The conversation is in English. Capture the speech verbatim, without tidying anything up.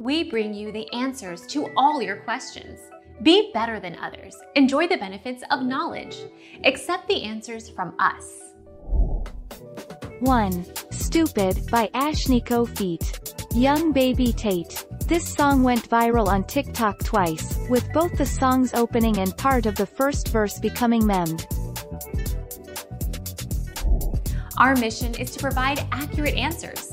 We bring you the answers to all your questions. Be better than others. Enjoy the benefits of knowledge. Accept the answers from us. one. Stupid by Ashnikko feat. Young Baby Tate. This song went viral on TikTok twice, with both the song's opening and part of the first verse becoming memed. Our mission is to provide accurate answers.